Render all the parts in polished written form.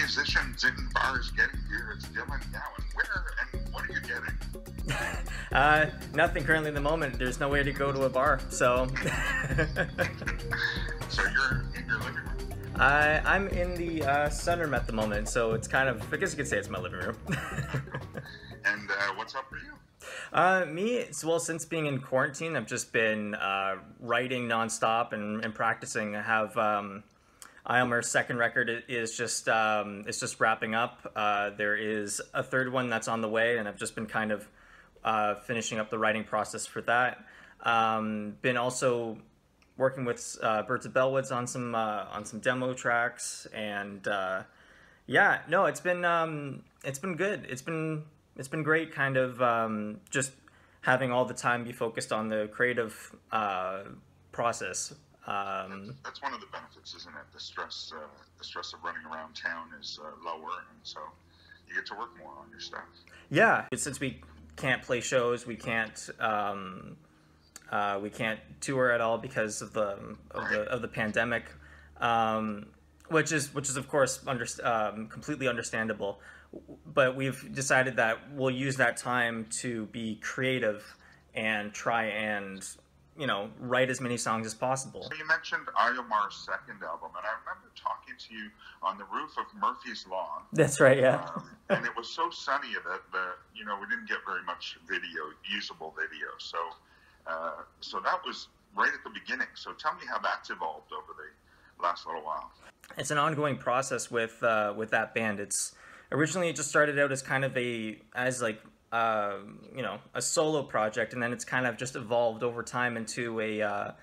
musicians in bars getting beer is Dylan Gowan. Where and what are you getting? Nothing currently in the moment. There's no way to go to a bar, so. So you're in your living room? I'm in the sunroom at the moment, so it's kind of, I guess you could say it's my living room. And what's up for you? Me, well, since being in quarantine, I've just been writing nonstop and practicing. I have Iomair's second record is just it's just wrapping up. There is a third one that's on the way, and I've just been kind of finishing up the writing process for that. Been also working with Birds of Bellwoods on some demo tracks, and yeah, no, it's been good. It's been great, kind of just having all the time be focused on the creative process. That's one of the benefits, isn't it? The stress of running around town is lower, and so you get to work more on your stuff. Yeah, since we can't play shows, we can't tour at all because of the pandemic, which is of course completely understandable. But we've decided that we'll use that time to be creative and try and, you know, write as many songs as possible. So you mentioned Iomair's second album, and I remember talking to you on the roof of Murphy's Law. That's right, yeah. And it was so sunny that you know, we didn't get very much video, usable video. So, so that was right at the beginning. So tell me how that's evolved over the last little while. It's an ongoing process with that band. It's originally, it just started out as kind of you know, a solo project, and then it's kind of just evolved over time into a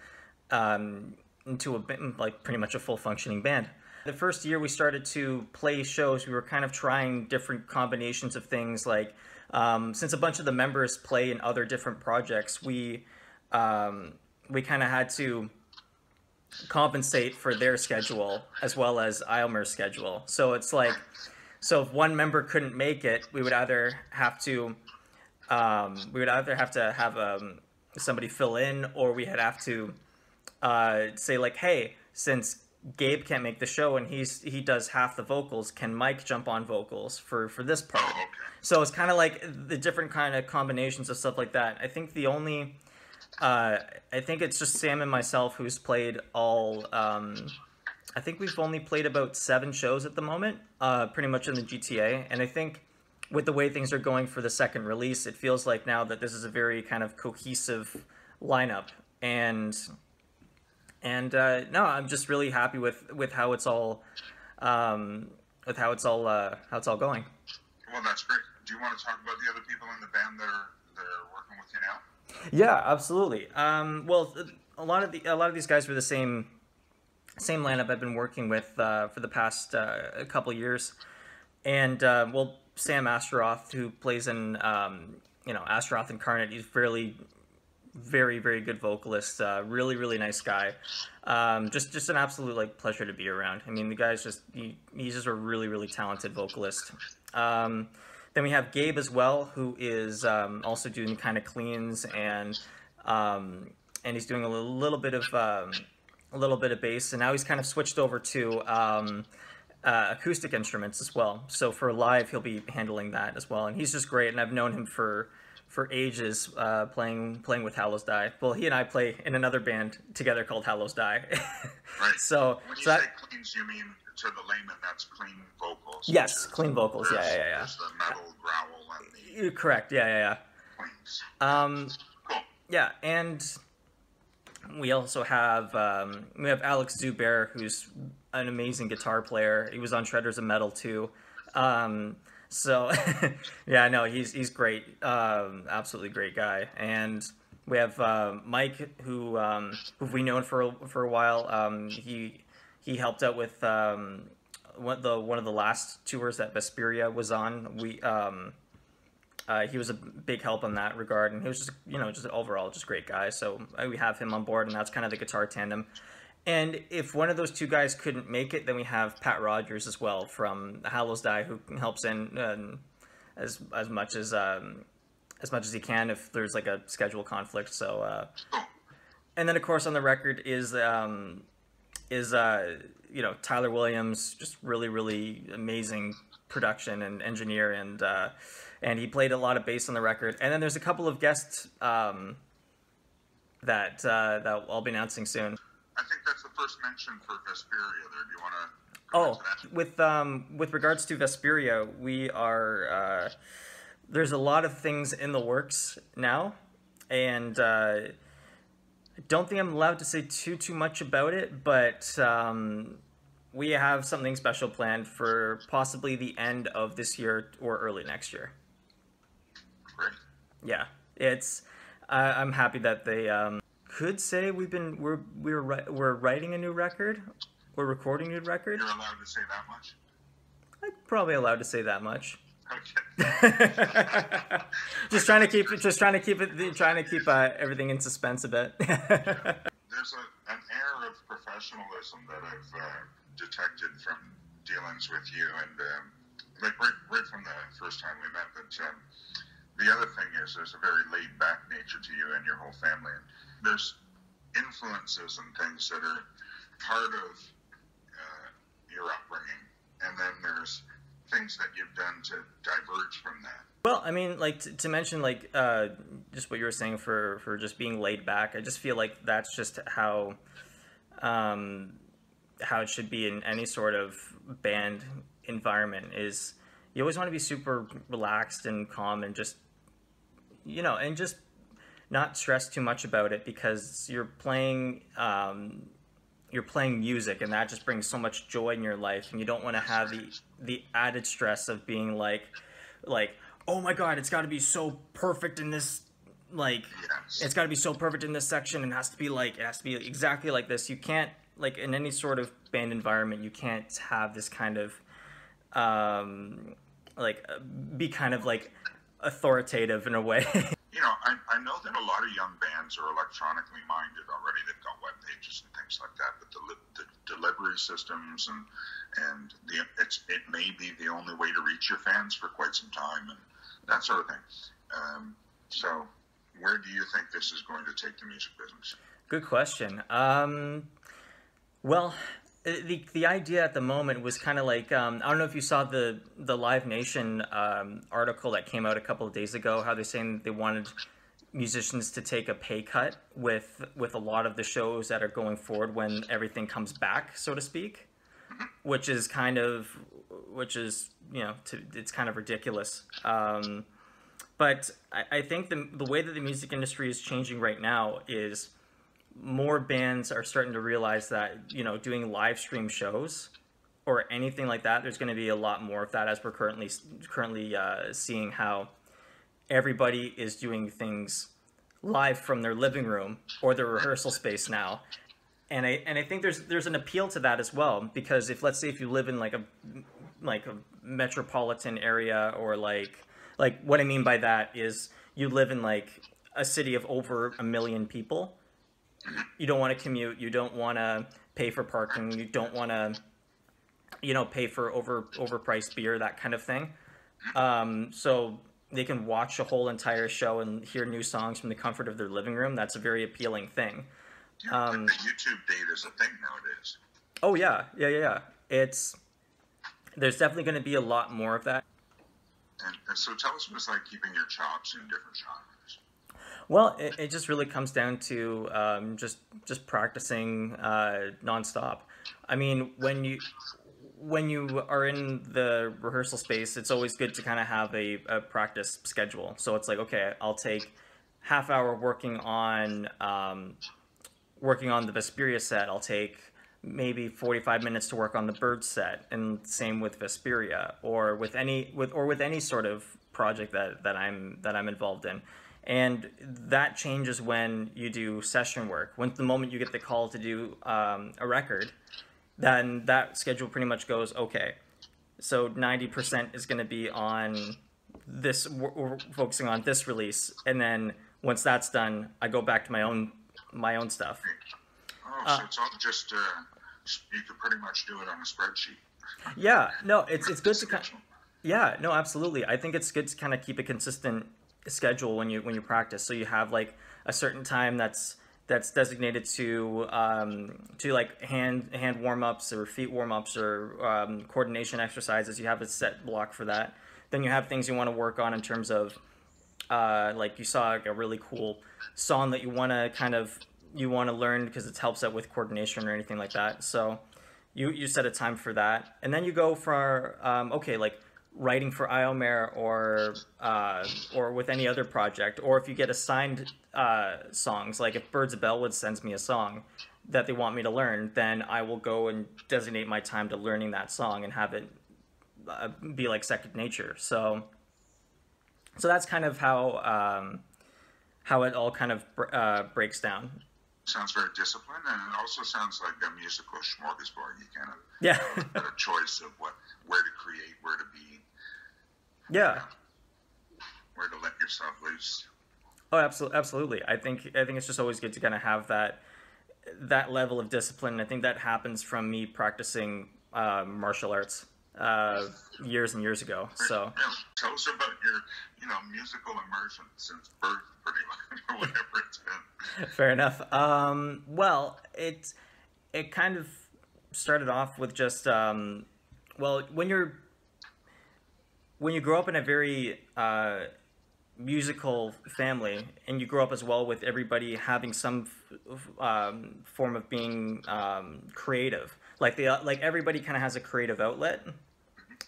like pretty much a full functioning band. The first year we started to play shows, we were kind of trying different combinations of things. Like since a bunch of the members play in other different projects, we kind of had to compensate for their schedule as well as Iomair's schedule. So it's like. So if one member couldn't make it, we would either have to have somebody fill in, or we would have to say like, hey, since Gabe can't make the show and he does half the vocals, can Mike jump on vocals for this part? So it's kind of like the different kind of combinations of stuff like that. I think the only I think it's just Sam and myself who's played all. I think we've only played about 7 shows at the moment, pretty much in the GTA. And I think with the way things are going for the second release, it feels like now that this is a very kind of cohesive lineup. And no, I'm just really happy with how it's all how it's all going. Well, that's great. Do you want to talk about the other people in the band that are working with you now? Yeah, absolutely. Well, a lot of these guys were the same lineup I've been working with for the past couple years, and well, Sam Astaroth, who plays in you know, Astaroth Incarnate, he's really very good vocalist, really nice guy, just an absolute like pleasure to be around. I mean, the guy's just he's just a really talented vocalist. Then we have Gabe as well, who is also doing kind of cleans and he's doing a little bit of bass, and now he's kind of switched over to acoustic instruments as well. So for live, he'll be handling that as well, and he's just great. And I've known him for ages, playing with Hallows Die. Well, he and I play in another band together called Hallows Die. Right. So when you say cleans, you mean to the layman, that's clean vocals. Yes, clean vocals. Yeah. There's the metal growl and the correct. Yeah. Cleans. Cool. Yeah, and. We also have we have Alex Zuber, who's an amazing guitar player. He was on Shredders of Metal too, so yeah, no, he's great, absolutely great guy. And we have Mike, who we've known for a while. He helped out with one of the last tours that Vesperia was on. He was a big help in that regard, and he was just, you know, just overall just a great guy. So we have him on board, and that's kind of the guitar tandem. And if one of those two guys couldn't make it, then we have Pat Rogers as well from Hallows Die, who helps in as much as he can if there's like a schedule conflict. So, and then of course on the record is you know, Tyler Williams, just really, really amazing production and engineer, and he played a lot of bass on the record. And then there's a couple of guests that I'll be announcing soon. I think that's the first mention for Vesperia there. Do you want to... Oh, with regards to Vesperia, we are, there's a lot of things in the works now, and I don't think I'm allowed to say too much about it, but we have something special planned for possibly the end of this year or early next year. Great. Yeah, it's, I'm happy that they could say we're writing a new record. We're recording a new record. You're allowed to say that much? I'm probably allowed to say that much. Okay. just trying to keep everything in suspense a bit. Yeah. There's an air of professionalism that I've detected from dealings with you, and like right from the first time we met. But the other thing is, there's a very laid-back nature to you and your whole family. There's influences and things that are part of your upbringing, and then there's things that you've done to diverge from that. Well, I mean, like to mention, like just what you were saying for just being laid back. I just feel like that's just how it should be in any sort of band environment. Is you always want to be super relaxed and calm, and just, you know, and just not stress too much about it, because you're playing. You're playing music, and that just brings so much joy in your life, and you don't want to have the added stress of being like, oh my god, it's got to be so perfect in this, like, yes, it's got to be so perfect in this section, and it has to be exactly like this. You can't, like, in any sort of band environment, you can't have this kind of be kind of like authoritative in a way. You know, I know that a lot of young bands are electronically minded already. They've got web pages and things like that, but the delivery systems and it may be the only way to reach your fans for quite some time, and that sort of thing. So where do you think this is going to take the music business? Good question. Well, the idea at the moment was kind of like, I don't know if you saw the Live Nation article that came out a couple of days ago, how they're saying they wanted musicians to take a pay cut with a lot of the shows that are going forward when everything comes back, so to speak, which is, you know, it's kind of ridiculous. But I think the way that the music industry is changing right now is more bands are starting to realize that, you know, doing live stream shows or anything like that, there's going to be a lot more of that, as we're currently seeing how everybody is doing things live from their living room or their rehearsal space now. And I think there's an appeal to that as well, because if, let's say, if you live in like a metropolitan area, or like what I mean by that is you live in like a city of over 1 million people. You don't want to commute. You don't want to pay for parking. You don't want to, you know, pay for overpriced beer, that kind of thing. So they can watch a whole entire show and hear new songs from the comfort of their living room. That's a very appealing thing. The YouTube data is a thing nowadays. Oh yeah, yeah. There's definitely going to be a lot more of that. And so tell us what it's like keeping your chops in different genres. Well, it just really comes down to just practicing nonstop. I mean, when you are in the rehearsal space, it's always good to kind of have a practice schedule. So it's like, okay, I'll take half hour working on the Vesperia set. I'll take maybe 45 minutes to work on the Bird set, and same with Vesperia or with any sort of project that I'm involved in. And that changes when you do session work. The moment you get the call to do a record, then that schedule pretty much goes, okay, so 90% is going to be on this, we're focusing on this release, and then once that's done, I go back to my own stuff. Oh, so it's all just you could pretty much do it on a spreadsheet. Yeah, no, it's good to kind of, yeah, no, absolutely. I think it's good to kind of keep it consistent schedule when you practice, so you have like a certain time that's that's designated to like hand warm ups or feet warm ups or coordination exercises. You have a set block for that. Then you have things you want to work on in terms of like you saw like a really cool song that you want to kind of learn because it helps out with coordination or anything like that. So you set a time for that, and then you go for okay, like writing for Iomair or with any other project, or if you get assigned songs, like if Birds of Bellwoods sends me a song that they want me to learn, then I will go and designate my time to learning that song and have it be like second nature. So that's kind of how it all kind of breaks down. Sounds very disciplined, and it also sounds like a musical smorgasbord. You kind of have a choice of where to create, where to be, where to let yourself loose. Oh, absolutely. I think it's just always good to kind of have that level of discipline. And I think that happens from me practicing martial arts years and years ago. So tell us about your musical immersion since birth, pretty much, or whatever it's been. Fair enough. Well, it kind of started off with just well, when you grow up in a very musical family, and you grow up as well with everybody having some form of being creative, like everybody kind of has a creative outlet.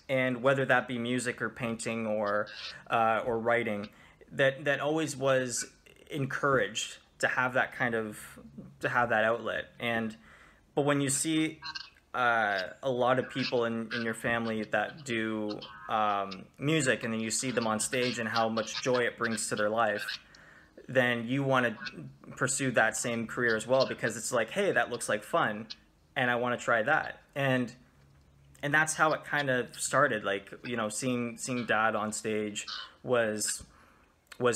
And whether that be music or painting or writing, that always was encouraged to have that that outlet. But when you see a lot of people in your family that do music, and then you see them on stage and how much joy it brings to their life, then you want to pursue that same career as well, because it's like, hey, that looks like fun, and I want to try that. And that's how it kind of started. Like, seeing Dad on stage was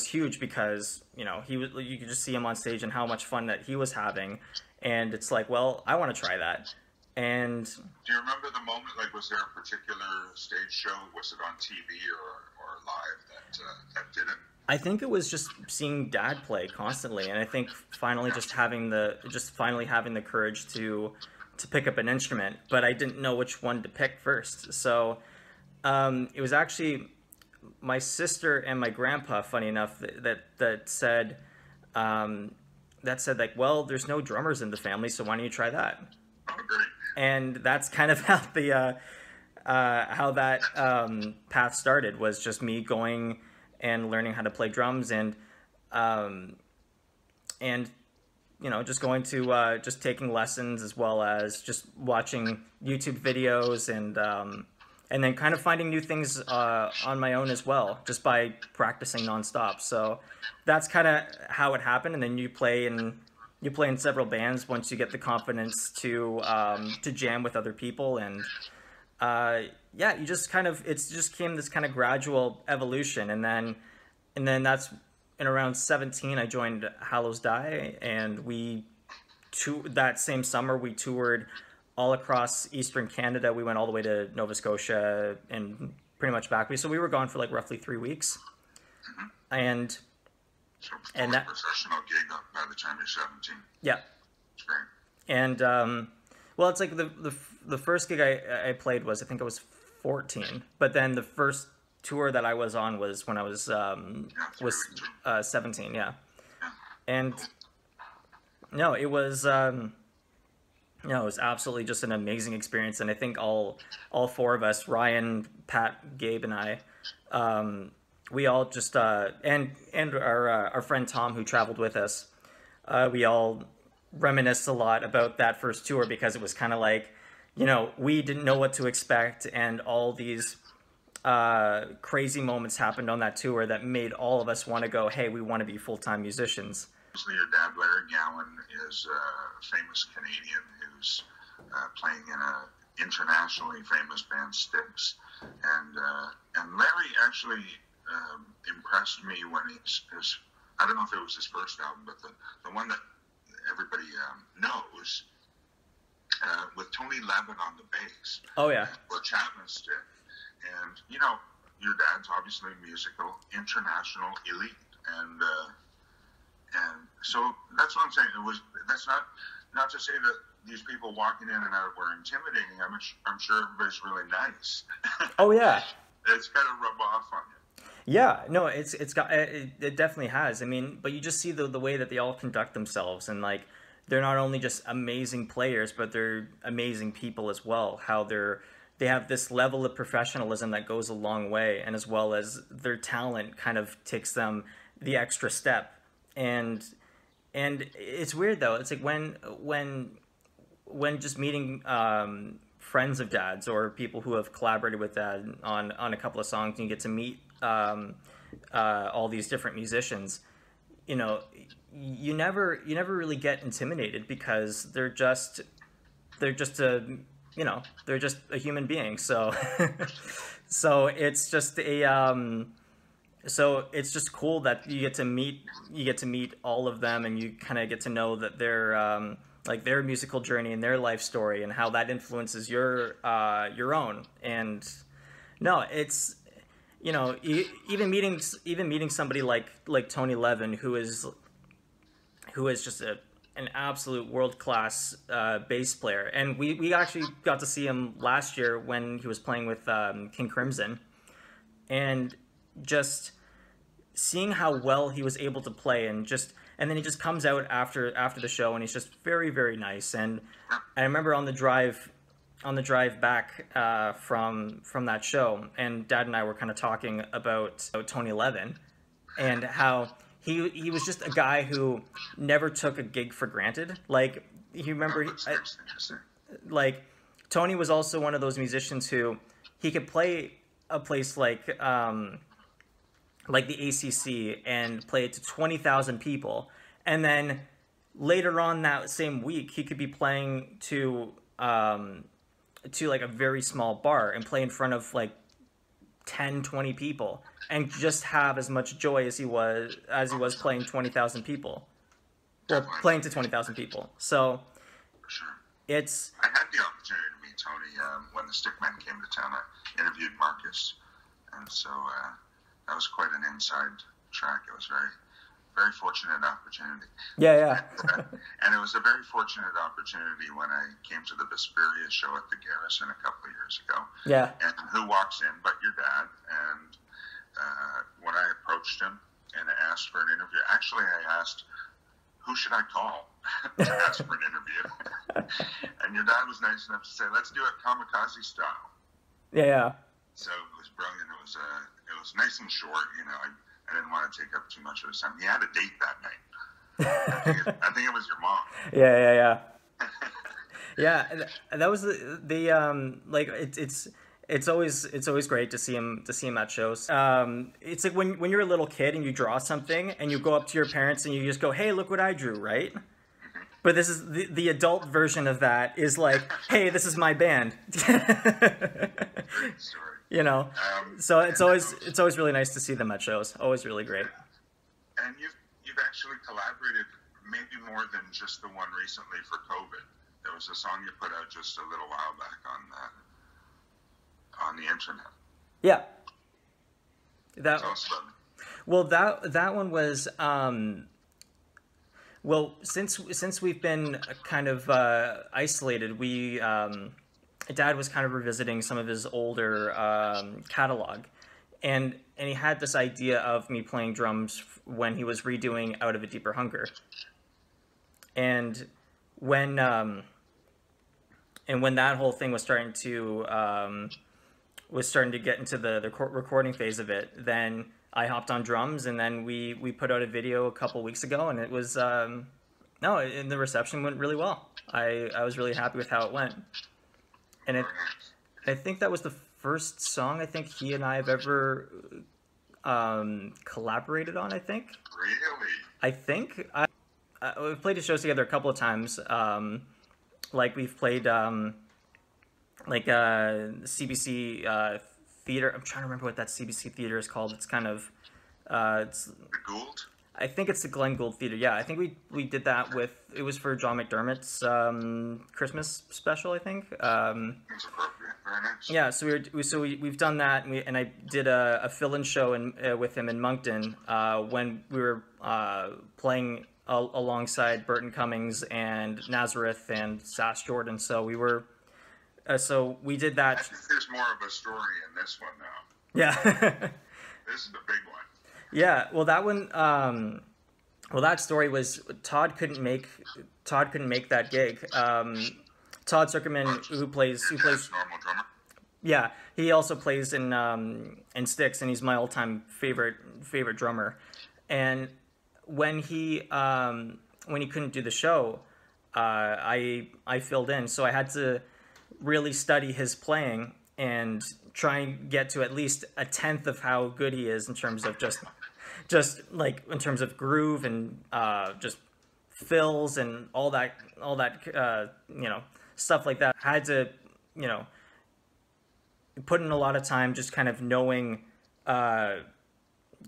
huge, because you could just see him on stage and how much fun that he was having, and it's like, well, I want to try that. And do you remember the moment? Like, was there a particular stage show? Was it on TV or live that did it? I think it was just seeing Dad play constantly, and I think finally just finally having the courage to pick up an instrument, but I didn't know which one to pick first. So it was actually my sister and my grandpa, funny enough, that said, like, well, there's no drummers in the family, so why don't you try that? Oh, great. And that's kind of how the how that path started, was just me going and learning how to play drums, and just going to just taking lessons, as well as just watching YouTube videos, and then kind of finding new things on my own as well, just by practicing nonstop. So that's kind of how it happened. And then you play in several bands once you get the confidence to jam with other people, and yeah, you just kind of came this kind of gradual evolution, and then that's. And around 17, I joined Hallows Die, and that same summer we toured all across Eastern Canada. We went all the way to Nova Scotia and pretty much back. So we were gone for like roughly 3 weeks, and that professional gig up by the time you're 17. Yeah, that's great. And well, it's like the first gig I played was, I think I was 14, but then the first tour that I was on was when I was 17, and no, it was it was absolutely just an amazing experience. And I think all four of us, Ryan, Pat, Gabe, and I, we all just and our friend Tom, who traveled with us, we all reminisced a lot about that first tour, because it was kind of like, we didn't know what to expect, and all these crazy moments happened on that tour that made all of us want to go, hey, we want to be full-time musicians. Your dad, Larry Gowan, is a famous Canadian who's playing in an internationally famous band, Styx. And Larry actually impressed me when his I don't know if it was his first album, but the one that everybody knows, with Tony Levin on the bass. Oh, yeah. Or Chapman's Stick. And, your dad's obviously musical, international elite, So that's what I'm saying. It was, that's not to say that these people walking in and out were intimidating. I'm sure everybody's really nice. Oh yeah. It's kind of rub off on you. Yeah, no, it definitely has. I mean, but you just see the way that they all conduct themselves, and like they're not only just amazing players, but they're amazing people as well. How they have this level of professionalism that goes a long way, and as well as their talent kind of takes them the extra step. And it's weird though. It's like when just meeting friends of Dad's or people who have collaborated with Dad on a couple of songs, and you get to meet all these different musicians, you know, you never really get intimidated, because they're just a human being. So, so it's just so it's just cool that you get to meet all of them, and you kind of get to know that their musical journey and their life story, and how that influences your own. And no, it's, you know, even meeting somebody like Tony Levin, who is just an absolute world-class bass player. And we actually got to see him last year when he was playing with King Crimson, and just seeing how well he was able to play, and then he just comes out after the show, and he's just very, very nice. And I remember on the drive back from that show, and Dad and I were kind of talking about Tony Levin, and how he was just a guy who never took a gig for granted. Like, you remember, like Tony was also one of those musicians who he could play a place like the ACC and play it to 20,000 people, and then later on that same week he could be playing to like a very small bar and play in front of like 10-20 people, and just have as much joy as he was playing 20,000 people, or playing to 20,000 people. So sure. It's, I had the opportunity to meet Tony when the Stickmen came to town. I interviewed Marcus, and so that was quite an inside track. It was very, very fortunate opportunity. Yeah, yeah. And it was a very fortunate opportunity when I came to the Vesperia show at the Garrison a couple of years ago. Yeah. And who walks in but your dad? And when I approached him and asked for an interview, actually I asked, who should I call to ask for an interview? And your dad was nice enough to say, let's do it kamikaze style. Yeah, yeah. So it was brilliant. It was nice and short, you know. I didn't want to take up too much of his time. He had a date that night. I think it was your mom. Yeah. Yeah, and that was the like it's always great to see him at shows. It's like when you're a little kid and you draw something and you go up to your parents and you just go, "Hey, look what I drew," right? But this is the adult version of that is like, "Hey, this is my band." You know, so it's always really nice to see them at shows. Always really great. And you've actually collaborated maybe more than just the one recently for COVID. There was a song you put out just a little while back on the internet. Yeah. That awesome. Well, that one was well, since we've been kind of isolated, we. Dad was kind of revisiting some of his older catalog, and he had this idea of me playing drums when he was redoing Out of a Deeper Hunger. And when that whole thing was starting to get into the recording phase of it, then I hopped on drums, and then we put out a video a couple weeks ago, and it was and the reception went really well. I was really happy with how it went. And I think that was the first song I think he and I have ever collaborated on, I think. Really? I think. We've played his shows together a couple of times. Like, we've played, CBC Theater. I'm trying to remember what that CBC Theater is called. It's kind of... The Gould? I think it's the Glenn Gould Theater. Yeah, I think we did that with, it was for John McDermott's Christmas special, I think. That's appropriate. Very nice. Yeah, so we've done that, and I did a fill-in show with him in Moncton when we were playing alongside Burton Cummings and Nazareth and Sass Jordan. So we were, so we did that. I think there's more of a story in this one now. Yeah. This is the big one. Yeah, well, that one, well, that story was Todd couldn't make that gig. Todd Sucherman, who plays normal drummer. Yeah, he also plays in Styx, and he's my all-time favorite drummer. And when he couldn't do the show, I filled in, so I had to really study his playing and try and get to at least a tenth of how good he is in terms of just like in terms of groove and just fills and all that you know, stuff like that. I had to, you know, put in a lot of time just kind of knowing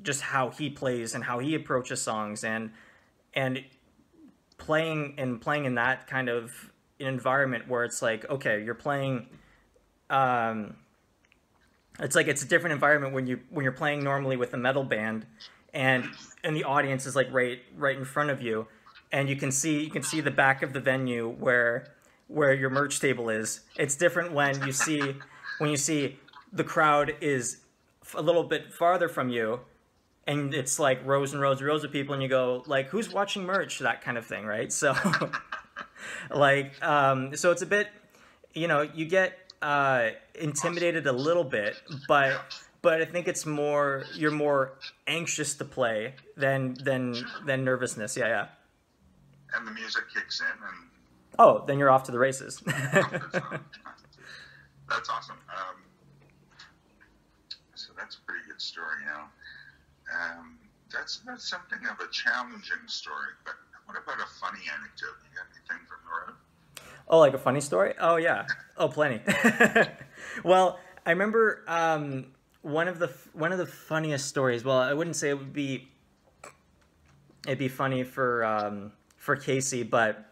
just how he plays and how he approaches songs, and playing in that kind of an environment where it's like, okay, you're playing it's like, it's a different environment when you're playing normally with a metal band, and the audience is like right in front of you, and you can see the back of the venue where your merch table is. It's different when you see the crowd is a little bit farther from you, and it's like rows and rows and rows of people, and you go like, who's watching merch? That kind of thing, right? So like so it's a bit, you know, you get intimidated a little bit, but I think it's more, you're more anxious to play than nervousness. Yeah, yeah. And the music kicks in, and oh, then you're off to the races. That's awesome. So that's a pretty good story now. That's something of a challenging story. But what about a funny anecdote? You got anything from the road? Oh, like a funny story? Oh, yeah. Oh, plenty. Well, I remember one of the funniest stories. Well, I wouldn't say it'd be funny for Casey, but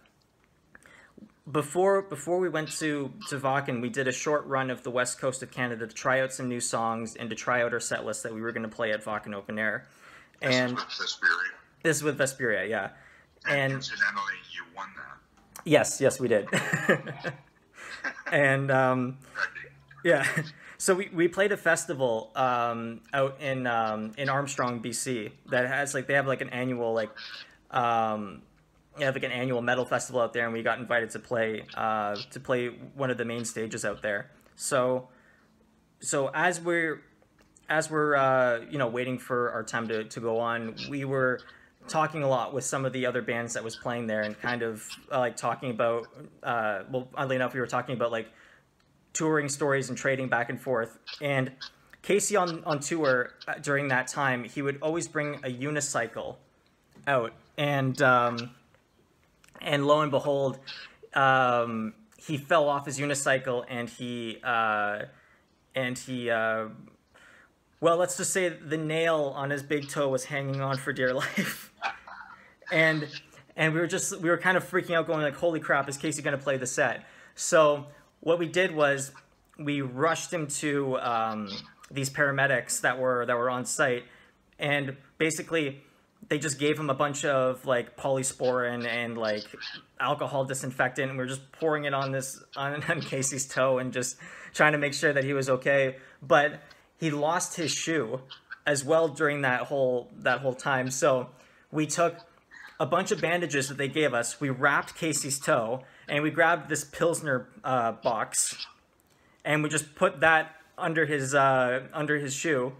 before we went to Wacken, we did a short run of the West Coast of Canada to try out some new songs and to try out our set list that we were going to play at Wacken Open Air. And this is with Vesperia, yeah. And incidentally, you won that. Yes, we did. And yeah, so we played a festival out in Armstrong, BC, that has like, they have like an annual metal festival out there, and we got invited to play one of the main stages out there. So as we're you know, waiting for our time to go on, we were talking a lot with some of the other bands that was playing there, and kind of like talking about well, oddly enough, we were talking about like touring stories and trading back and forth. And Casey on tour during that time, he would always bring a unicycle out, and lo and behold, he fell off his unicycle, and he well, let's just say the nail on his big toe was hanging on for dear life. and we were kind of freaking out, going like, holy crap, is Casey going to play the set? So what we did was we rushed him to these paramedics that were on site, and basically they just gave him a bunch of like polysporin and like alcohol disinfectant, and we were just pouring it on Casey's toe and just trying to make sure that he was okay. But he lost his shoe as well during that whole time. So we took a bunch of bandages that they gave us. We wrapped Casey's toe, and we grabbed this Pilsner box, and we just put that under his shoe.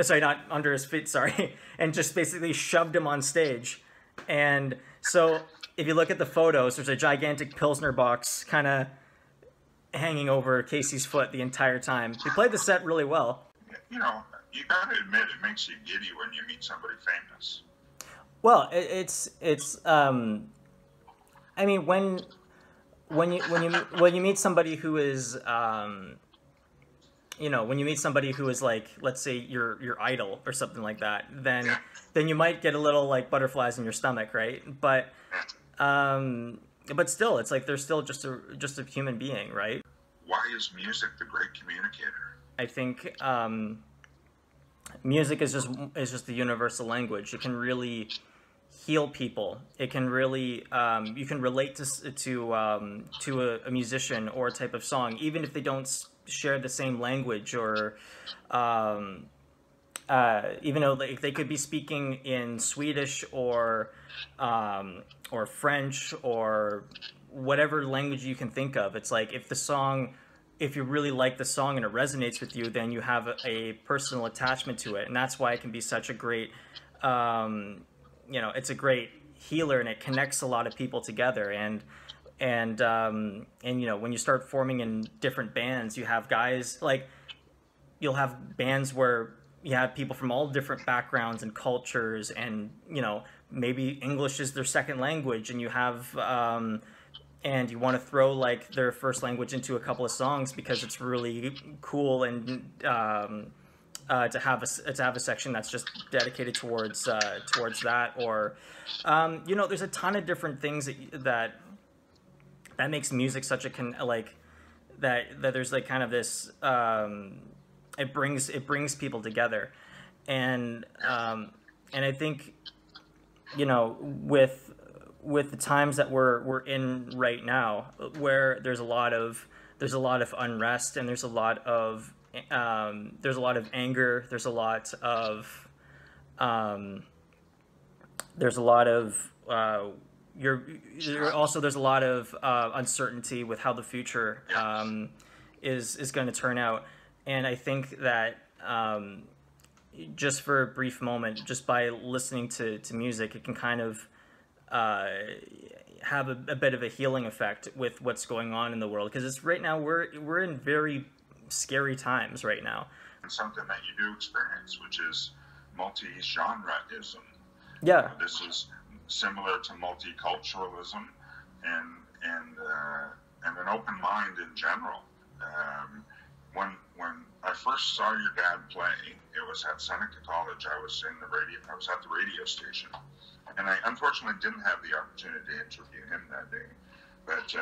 Sorry, not under his feet. Sorry, and just basically shoved him on stage. And so if you look at the photos, there's a gigantic Pilsner box kind of hanging over Casey's foot the entire time. He played the set really well. You know, you gotta admit, it makes you giddy when you meet somebody famous. Well, it's I mean, when you meet somebody who is you know, when you meet somebody who is like, let's say your idol or something like that, then yeah, then you might get a little like butterflies in your stomach, right? But yeah. But still, it's like they're still just a human being, right? why is music the great communicator? I think music is just the universal language. It can really heal people. It can really you can relate to a musician or a type of song, even if they don't share the same language, or even though like they could be speaking in Swedish or French or whatever language you can think of. It's like if the song, if you really like the song and it resonates with you, then you have a personal attachment to it. And that's why it can be such a great, you know, it's a great healer, and it connects a lot of people together. And you know, when you start forming in different bands, you have guys like, you'll have bands where you have people from all different backgrounds and cultures, and, you know, maybe English is their second language, and you have, and you want to throw like their first language into a couple of songs because it's really cool, and to have a section that's just dedicated towards towards that, or you know, there's a ton of different things that makes music such a that there's like kind of this it brings people together, and I think, you know, with the times that we're in right now, where there's a lot of unrest, and there's a lot of anger, there's a lot of uncertainty with how the future is going to turn out. And I think that just for a brief moment, just by listening to music, it can kind of have a bit of a healing effect with what's going on in the world, because it's right now we're in very scary times right now. And something that you do experience, which is multi-genreism. Yeah, you know, this is similar to multiculturalism and an open mind in general. When I first saw your dad play, it was at Seneca College. I was at the radio station. And I unfortunately didn't have the opportunity to interview him that day, but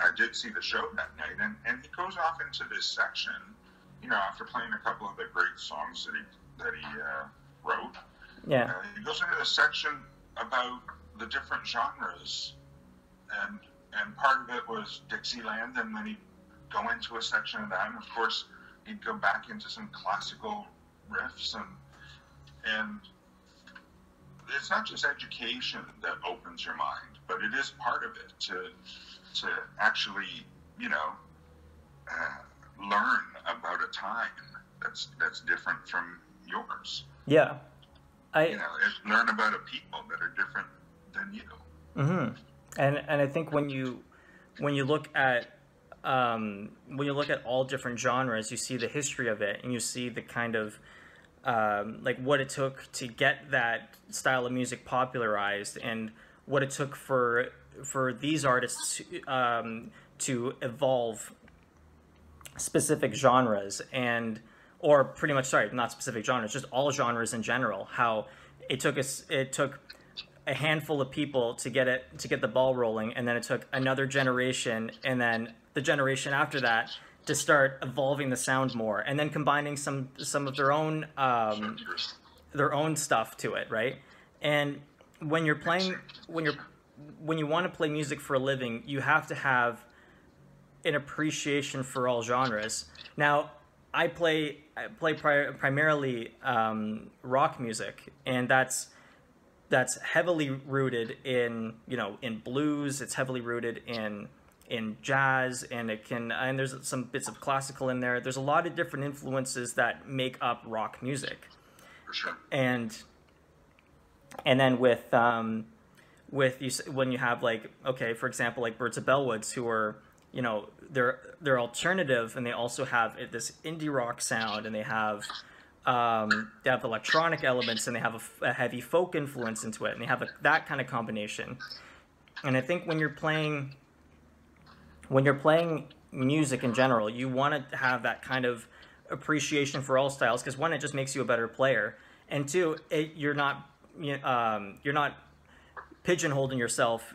I did see the show that night, and he goes off into this section, you know, after playing a couple of the great songs that he wrote. Yeah. He goes into this section about the different genres, and part of it was Dixieland, and then he'd go into a section of that, and of course he'd go back into some classical riffs, and it's not just education that opens your mind, but it is part of it to actually, you know, learn about a time that's different from yours. Yeah, learn about a people that are different than you. Mm-hmm. And I think when you look at all different genres, you see the history of it, and you see the kind of like what it took to get that style of music popularized, and what it took for these artists to evolve specific genres, or pretty much, sorry, not specific genres, just all genres in general. How it took a handful of people to get the ball rolling, and then it took another generation, and then the generation after that, to start evolving the sound more, and then combining some of their own stuff to it, right? And when you're playing, when you want to play music for a living, you have to have an appreciation for all genres. Now, I play primarily rock music, and that's heavily rooted in blues. It's heavily rooted in jazz, and there's some bits of classical in there. There's a lot of different influences that make up rock music. For sure. And then when you have like, okay, for example, like Birds of Bellwoods, who are, you know, they're alternative, and they also have this indie rock sound, and they have electronic elements, and they have a heavy folk influence into it, and they have that kind of combination. And I think when you're playing music in general, you want to have that kind of appreciation for all styles, because one, it just makes you a better player, and two, you're not pigeonholing yourself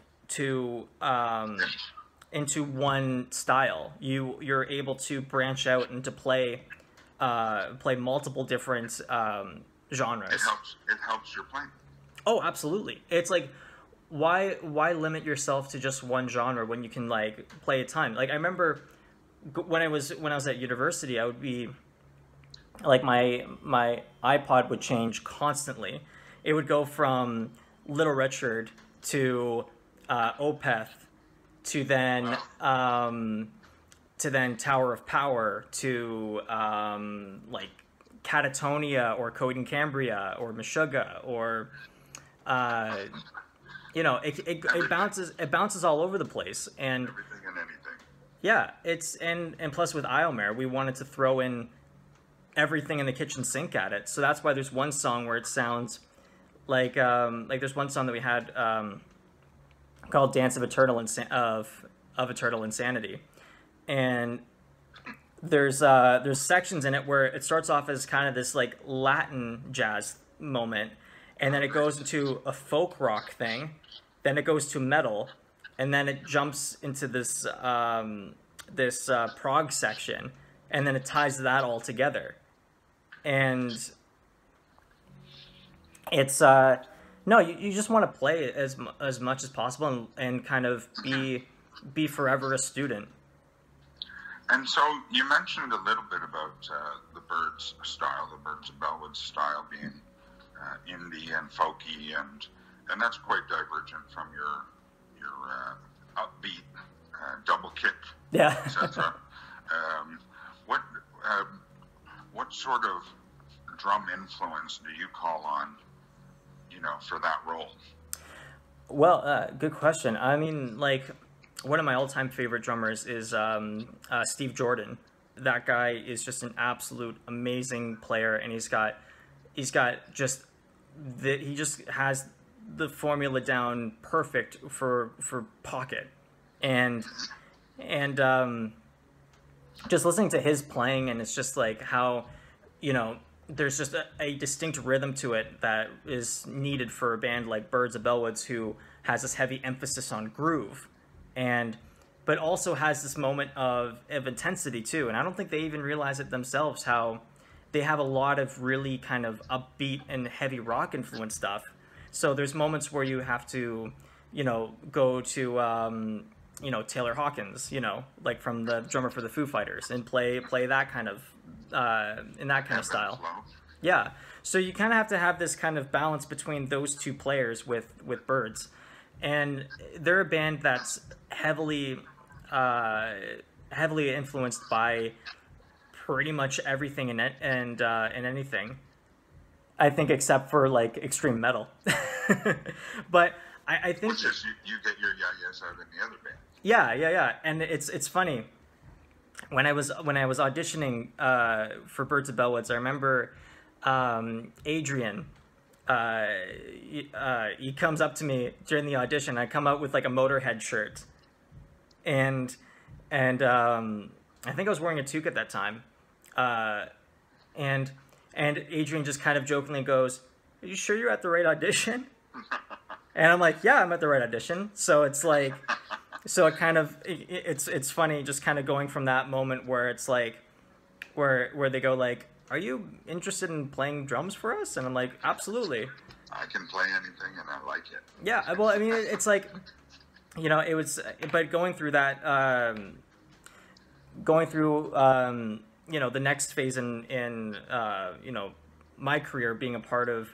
into one style. You're able to branch out and to play play multiple different genres. It helps your playing. Oh, absolutely. It's like, why limit yourself to just one genre when you can like play a time? Like I remember when I was at university, I would be like my iPod would change constantly. It would go from Little Richard to Opeth, to then Tower of Power, to like Catatonia or Code and Cambria or Meshuggah, or you know, it bounces all over the place, and everything and anything. Yeah, it's and plus with Iomair, we wanted to throw in everything in the kitchen sink at it, so that's why there's one song where it sounds like there's one song that we had called Dance of Eternal Eternal Insanity, and there's sections in it where it starts off as kind of this like Latin jazz moment, and then it goes into a folk rock thing, then it goes to metal, and then it jumps into this this prog section, and then it ties that all together. And it's no, you just want to play as much as possible, and kind of be forever a student. And so you mentioned a little bit about the Birds style, the Birds of Bellwoods style being indie and folky, and that's quite divergent from your upbeat double kick, yeah, etc. What sort of drum influence do you call on, you know, for that role? Well, good question. I mean, like, one of my all-time favorite drummers is Steve Jordan. That guy is just an absolute amazing player, and he's got just he just has the formula down perfect for pocket, and just listening to his playing, and it's just like how, you know, there's just a distinct rhythm to it that is needed for a band like Birds of Bellwoods, who has this heavy emphasis on groove, but also has this moment of intensity too. And I don't think they even realize it themselves, how they have a lot of really kind of upbeat and heavy rock influence stuff. So there's moments where you have to, you know, go to, you know, Taylor Hawkins, you know, like from the drummer for the Foo Fighters, and play that kind of, in that kind of style. Yeah. So you kind of have to have this kind of balance between those two players with Birds. And they're a band that's heavily influenced by pretty much everything in it, and anything, I think, except for like extreme metal. But I think it's just you get your yes out in the other band. Yeah. And it's funny, when I was auditioning for Birds of Bellwoods, I remember Adrian. He comes up to me during the audition. I come out with like a Motorhead shirt, and I think I was wearing a toque at that time. And Adrian just kind of jokingly goes, "Are you sure you're at the right audition?" And I'm like, "Yeah, I'm at the right audition." So it's like, so it kind of, it's funny, just kind of going from that moment where it's like, where they go like, "Are you interested in playing drums for us?" And I'm like, "Absolutely. I can play anything and I like it." Yeah. Well, I mean, it's like, you know, it was, but going through that, you know, the next phase in you know, my career, being a part of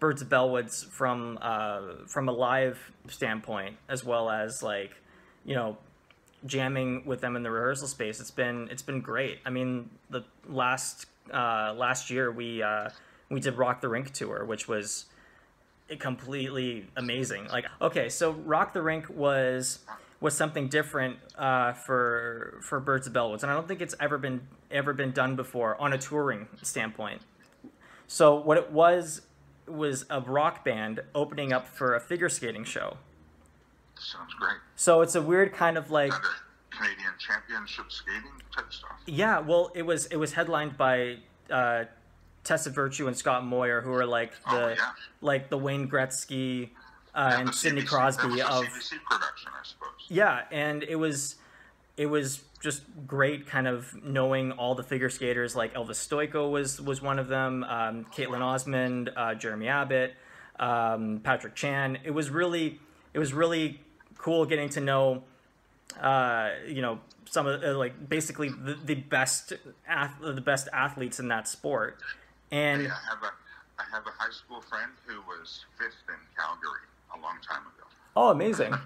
Birds of Bellwoods from a live standpoint, as well as like, you know, jamming with them in the rehearsal space, it's been great. I mean, the last year we did Rock the Rink tour, which was completely amazing. Like, okay, so Rock the Rink was something different for Birds of Bellwoods, and I don't think it's ever been done before on a touring standpoint. So what it was a rock band opening up for a figure skating show. Sounds great. So it's a weird kind of like Canadian Championship skating type stuff. Yeah, well, it was headlined by Tessa Virtue and Scott Moyer, who are like the Wayne Gretzky, and Sidney Crosby of CBC production, I suppose. Yeah, and it was just great, kind of knowing all the figure skaters. Like Elvis Stoico was one of them. Caitlin Osmond, Jeremy Abbott, Patrick Chan. It was really cool getting to know, you know, some of like basically the best athletes in that sport. And hey, I have a high school friend who was 5th in Calgary a long time ago. Oh, amazing. In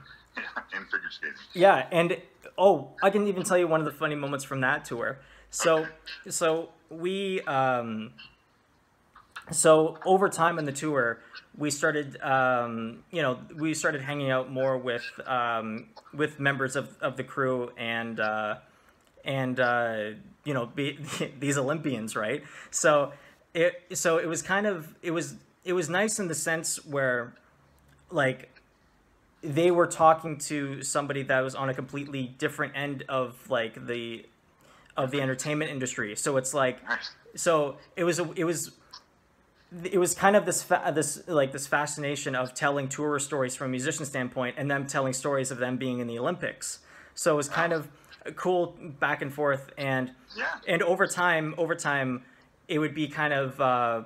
figure skating. Yeah, and oh, I can even tell you one of the funny moments from that tour. So, okay. So over time in the tour, we started, you know, we started hanging out more with members of the crew and you know, these Olympians, right? So it was kind of, it was nice in the sense where, like, they were talking to somebody that was on a completely different end of like the entertainment industry. So it's like, so it was kind of this fascination of telling tour stories from a musician standpoint and them telling stories of them being in the Olympics. So it was kind of cool back and forth, and over time. It would be kind of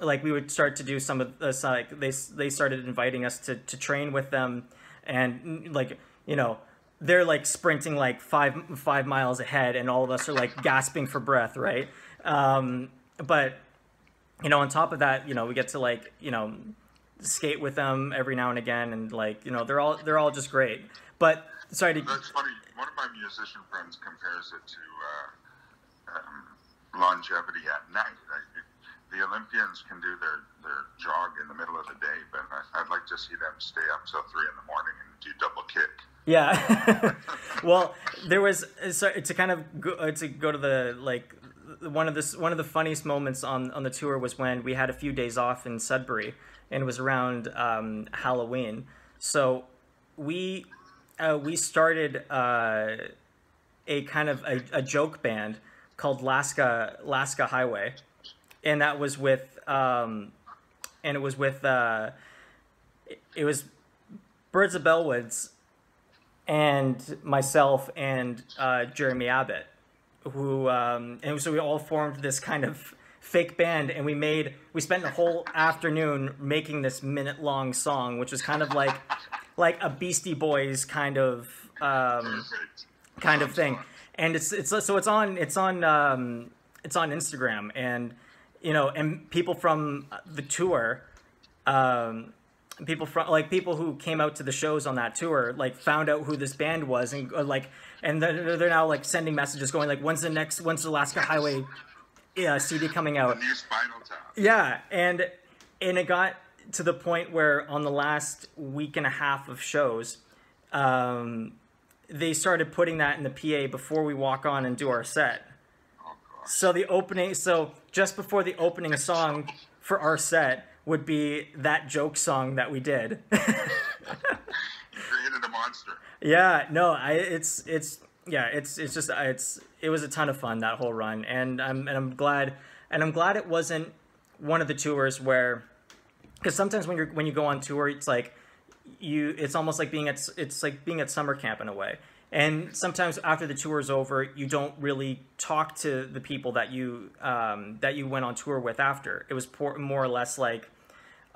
like we would start to do some of this, like they started inviting us to train with them, and like, you know, they're like sprinting like five miles ahead, and all of us are like gasping for breath, right? But you know, on top of that, you know, we get to like, you know, skate with them every now and again, and like, you know, they're all just great. But sorry to. That's funny. One of my musician friends compares it to. Longevity at night. The Olympians can do their jog in the middle of the day, but I'd like to see them stay up till 3 in the morning and do double kick. Yeah. Well, there was to go to the like one of the funniest moments on the tour was when we had a few days off in Sudbury, and it was around Halloween. So we started a kind of a joke band called Laska Highway, and that was with it was Birds of Bellwoods and myself and Jeremy Abbott, who and so we all formed this kind of fake band, and we spent the whole afternoon making this minute-long song, which was kind of like a Beastie Boys kind of thing. And it's on Instagram, and you know, and people from the tour, people who came out to the shows on that tour, like found out who this band was, and they're now like sending messages going like, when's the Alaska Highway CD coming out? The new Spinal Tap. Yeah, and it got to the point where on the last week and a half of shows, they started putting that in the PA before we walk on and do our set. Oh, so just before the opening song for our set would be that joke song that we did. You created a monster. Yeah, no, it was a ton of fun, that whole run, and I'm glad it wasn't one of the tours where, because sometimes when you go on tour, it's like, it's almost like being at summer camp in a way, and sometimes after the tour is over, you don't really talk to the people that you went on tour with after. It was more or less like,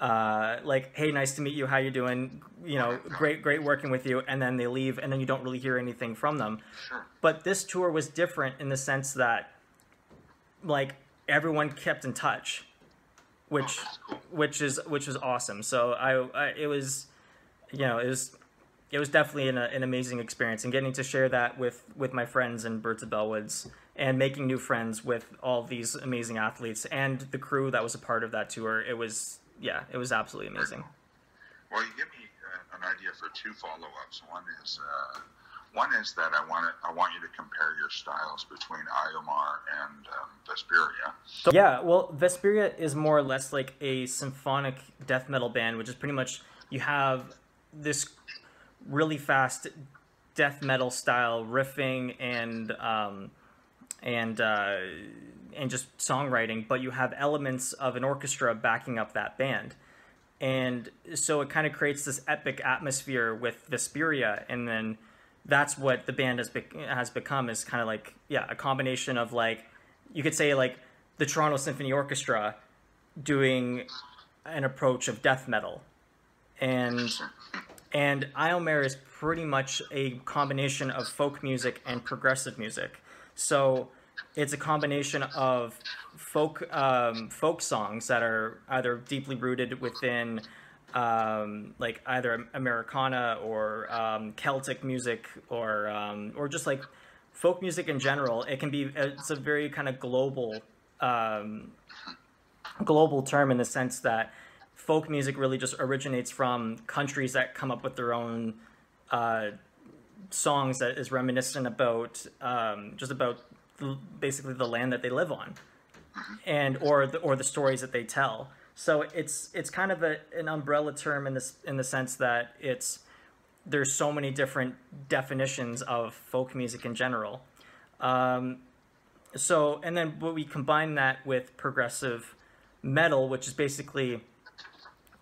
hey, nice to meet you, how you doing, you know, great working with you, and then they leave, and then you don't really hear anything from them. Sure. But this tour was different in the sense that like everyone kept in touch, which is awesome. So it was definitely an amazing experience, and getting to share that with my friends in Birds of Bellwoods, and making new friends with all these amazing athletes and the crew that was a part of that tour. It was absolutely amazing. Well, you give me an idea for 2 follow-ups. One is that I want you to compare your styles between Iomair and Vesperia. So, yeah, well, Vesperia is more or less like a symphonic death metal band, which is pretty much you have this really fast death metal style riffing and just songwriting, but you have elements of an orchestra backing up that band. And so it kind of creates this epic atmosphere with Vesperia. And then that's what the band has become, is kind of like, yeah, a combination of, like, you could say, like, the Toronto Symphony Orchestra doing an approach of death metal. And Iomair is pretty much a combination of folk music and progressive music. So it's a combination of folk songs that are either deeply rooted within like either Americana or Celtic music, or just like folk music in general. It can be, it's a very kind of global global term, in the sense that folk music really just originates from countries that come up with their own songs that is reminiscent about just about basically the land that they live on, and or the stories that they tell. So it's kind of an umbrella term in the sense that there's so many different definitions of folk music in general. So, and then we combine that with progressive metal, which is basically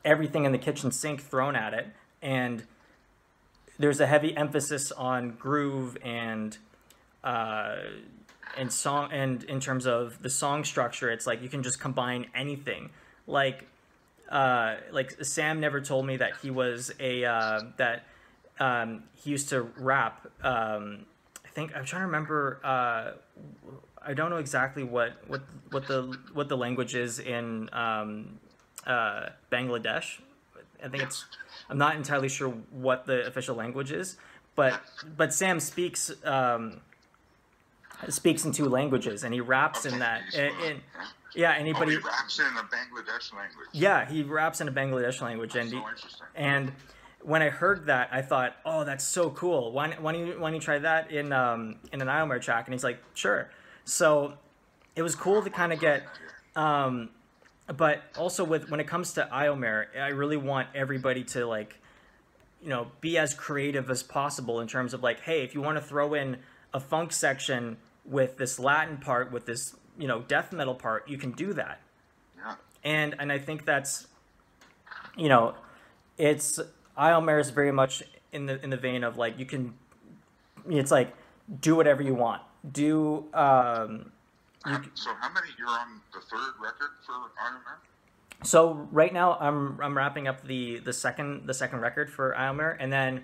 everything in the kitchen sink thrown at it, and there's a heavy emphasis on groove and song, and in terms of the song structure, it's like you can just combine anything. Like Sam never told me that he was a he used to rap. I think I'm trying to remember. I don't know exactly what the language is in Bangladesh. I think it's, I'm not entirely sure what the official language is, but Sam speaks in two languages, and he raps in that. Yeah, anybody. Oh, he raps in a Bangladesh language. Yeah, he raps in a Bangladesh language, and when I heard that, I thought, oh, that's so cool. Why don't you try that in an Iomair track? And he's like, sure. So it was cool to kind of get. But also when it comes to Iomair, I really want everybody to, like, you know, be as creative as possible in terms of, like, hey, if you want to throw in a funk section with this Latin part, with this, you know, death metal part, you can do that. Yeah. And I think that's, you know, it's, Iomair is very much in the vein of, like, you can, it's like, do whatever you want. Do, so how many, you're on the third record for Iomair? So right now I'm wrapping up the second record for Iomair, and then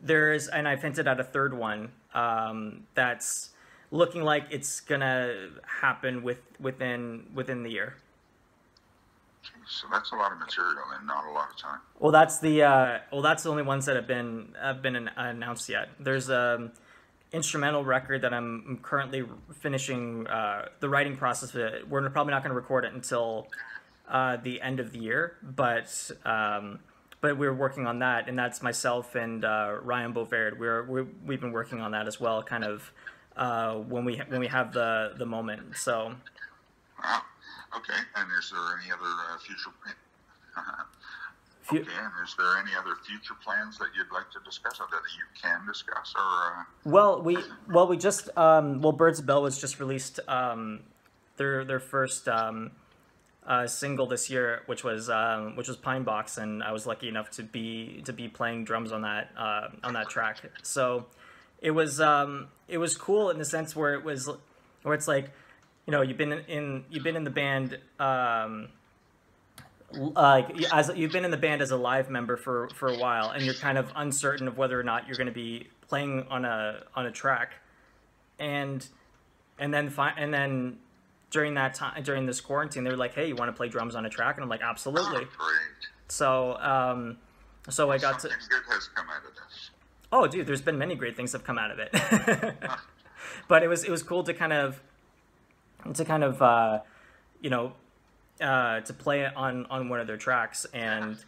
there's, and I've hinted at a third one that's looking like it's gonna happen within the year. So that's a lot of material and not a lot of time. Well, that's the well that's the only ones that have been announced yet. There's instrumental record that I'm currently finishing the writing process. We're probably not going to record it until the end of the year, but we're working on that, and that's myself and Ryan Beauvard. We've been working on that as well, kind of when we have the moment. So. Wow. Okay. And is there any other future? Okay, and is there any other future plans that you'd like to discuss, or that you can discuss, or? Well, Birds of Bellwoods just released their first single this year, which was Pine Box, and I was lucky enough to be playing drums on that track. So it was cool in the sense where it's like, you know, you've been in the band. You've been in the band as a live member for a while, and you're kind of uncertain of whether or not you're going to be playing on a track, and then during that time, during this quarantine, they were like, hey, you want to play drums on a track? And I'm like, absolutely. Oh, great. So so I got something good has come out of this. Oh, dude, there's been many great things that have come out of it. Huh. But it was cool to kind of you know, to play it on one of their tracks, and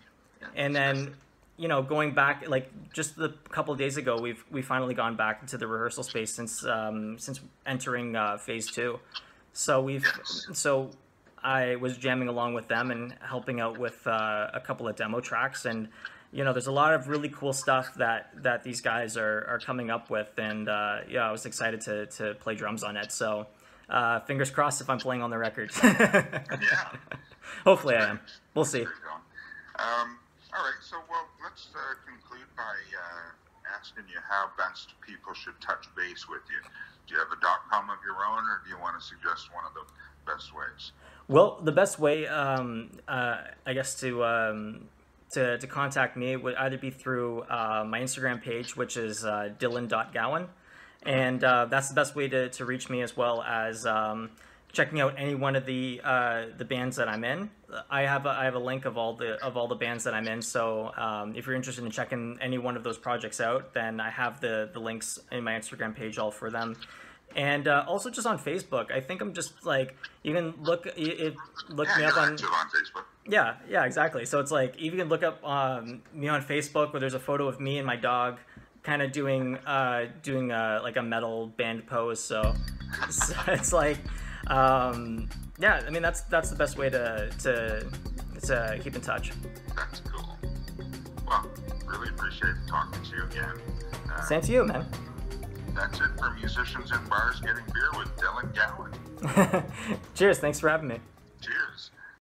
then, you know, going back, like, just the couple of days ago, we finally gone back to the rehearsal space since entering phase two. So so I was jamming along with them and helping out with a couple of demo tracks, and, you know, there's a lot of really cool stuff that these guys are coming up with, and yeah, I was excited to play drums on it. So. Fingers crossed if I'm playing on the record. Yeah. Hopefully I am. We'll see. All right, so well, let's conclude by asking you how best people should touch base with you. Do you have a .com of your own, or do you want to suggest one of the best ways? Well, the best way, I guess, to contact me would either be through my Instagram page, which is dylan.gowan, and that's the best way to reach me, as well as checking out any one of the bands that I'm in. I have a link of all the bands that I'm in, so if you're interested in checking any one of those projects out, then I have the links in my Instagram page all for them. And also just on Facebook, I think I'm just like, you can look me up on Facebook. Yeah, exactly. So it's like, you can look up me on Facebook, where there's a photo of me and my dog kind of doing like a metal band pose. So it's like, yeah, I mean, that's the best way to keep in touch. That's cool. Well, really appreciate talking to you again. Same to you, man. That's it for Musicians in Bars Getting Beer with Dylan Gowan. Cheers. Thanks for having me.